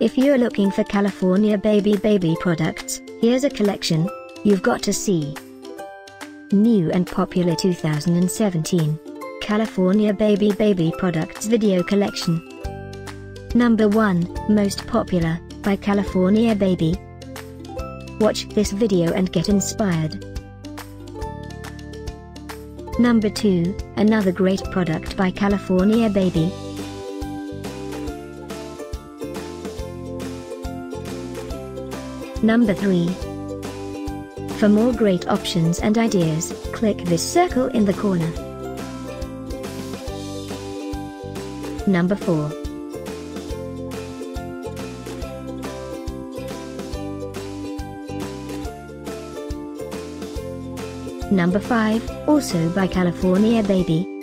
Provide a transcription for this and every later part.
If you're looking for California baby products, here's a collection you've got to see. New and popular 2017 California baby products video collection. Number 1, most popular, by California Baby. Watch this video and get inspired. Number 2, another great product by California Baby. Number 3. For more great options and ideas, click this circle in the corner. Number 4. Number 5, also by California Baby.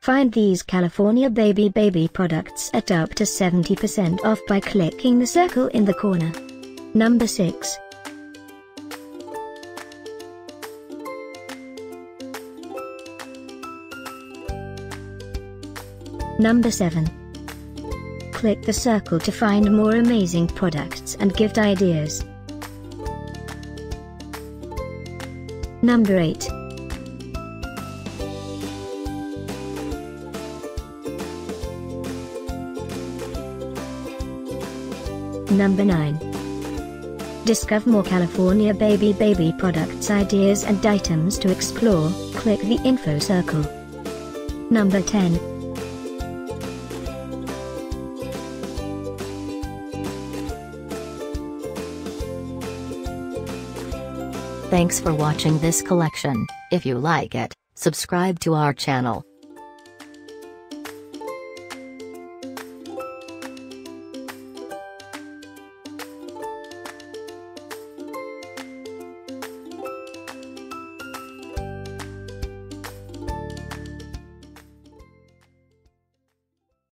Find these California baby products at up to 70% off by clicking the circle in the corner. Number 6. Number 7. Click the circle to find more amazing products and gift ideas. Number 8. Number 9. Discover more California baby products, ideas and items to explore, click the info circle. Number 10. Thanks for watching this collection. If you like it, subscribe to our channel.